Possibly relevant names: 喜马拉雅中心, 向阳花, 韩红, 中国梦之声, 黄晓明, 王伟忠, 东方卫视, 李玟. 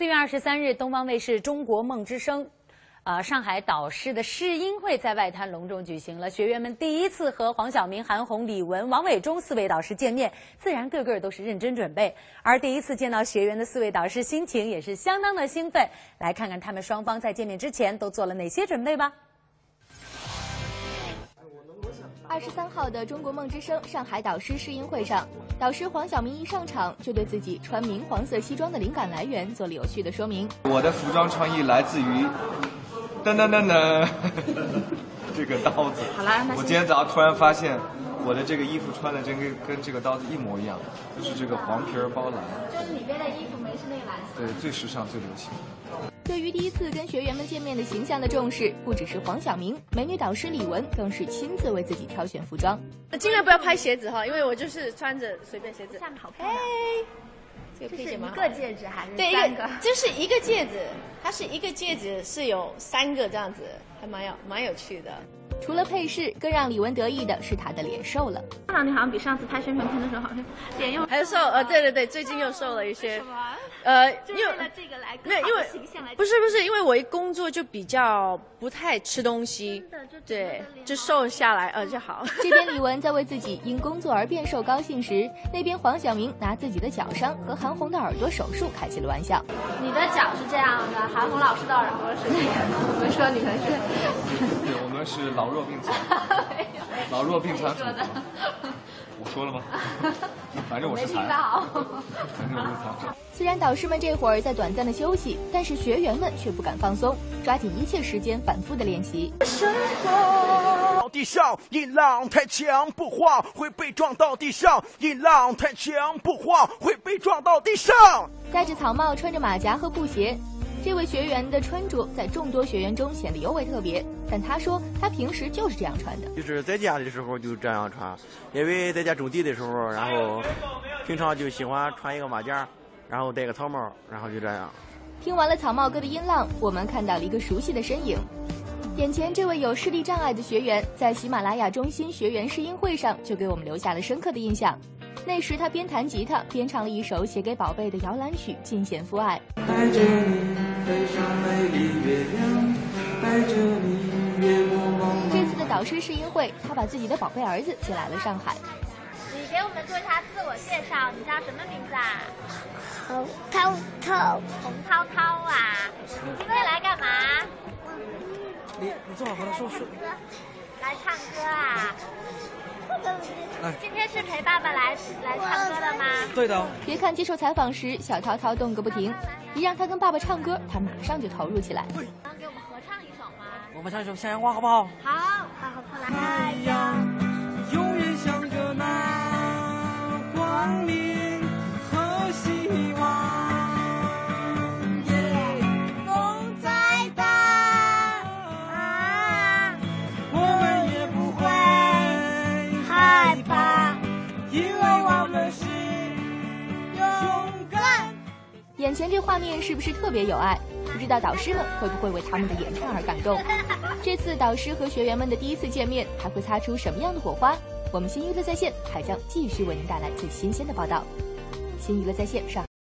4月23日，东方卫视《中国梦之声》上海导师的试音会在外滩隆重举行了。学员们第一次和黄晓明、韩红、李玟、王伟忠4位导师见面，自然个个都是认真准备。而第一次见到学员的4位导师，心情也是相当的兴奋。来看看他们双方在见面之前都做了哪些准备吧。 23号的《中国梦之声》上海导师试音会上，导师黄晓明一上场就对自己穿明黄色西装的灵感来源做了有趣的说明。我的服装创意来自于，这个刀子。好啦，我今天早上突然发现，我的这个衣服穿的跟这个刀子一模一样，就是这个黄皮包蓝。就是里边的衣服没是那个蓝色。对，最时尚，最流行。 对于第一次跟学员们见面的形象的重视，不只是黄晓明，美女导师李玟更是亲自为自己挑选服装。尽量不要拍鞋子哈，因为我就是穿着随便鞋子。下面好漂亮。这个配件吗？一个戒指还是三个？就是一个戒指，它是一个戒指是有3个这样子，还蛮有趣的。除了配饰，更让李玟得意的是她的脸瘦了。看到你好像比上次拍宣传片的时候好像脸又还有瘦对对对，最近又瘦了一些。 因为这个来没有，因为不是，因为我一工作就比较不太吃东西，对，就瘦下来就好。这边李玟在为自己因工作而变瘦高兴时，那边黄晓明拿自己的脚伤和韩红的耳朵手术开起了玩笑。你的脚是这样的，韩红老师的耳朵是这样的。我们说你们是，对，我们是老弱病残，老弱病残。我说了吗？反正我是残，虽然导师们这会儿在短暂的休息，但是学员们却不敢放松，抓紧一切时间反复的练习。到地上，音浪太强不晃会被撞到地上，音浪太强不晃会被撞到地上。戴着草帽，穿着马甲和布鞋。 这位学员的穿着在众多学员中显得尤为特别，但他说他平时就是这样穿的，就是在家的时候就这样穿，因为在家种地的时候，然后平常就喜欢穿一个马甲，然后戴个草帽，然后就这样。听完了草帽哥的音浪，我们看到了一个熟悉的身影。 眼前这位有视力障碍的学员，在喜马拉雅中心学员试音会上就给我们留下了深刻的印象。那时他边弹吉他边唱了一首写给宝贝的摇篮曲，尽显父爱。带着你飞上美丽月亮，带着你越过茫茫。这次的导师试音会，他把自己的宝贝儿子接来了上海。你给我们做一下自我介绍，你叫什么名字啊？洪涛涛。洪涛涛啊，你今天来干嘛？ 你坐好和他说说。来唱歌啊！今天是陪爸爸来唱歌的吗？对的。别看接受采访时小涛涛动个不停，一让他跟爸爸唱歌，他马上就投入起来。能给我们合唱一首吗？我们唱一首《向阳花》好不好？好，好，好，来。太阳永远向着那光明和希望。 眼前这画面是不是特别有爱？不知道导师们会不会为他们的演唱而感动？这次导师和学员们的第一次见面，还会擦出什么样的火花？我们新娱乐在线还将继续为您带来最新鲜的报道。新娱乐在线上。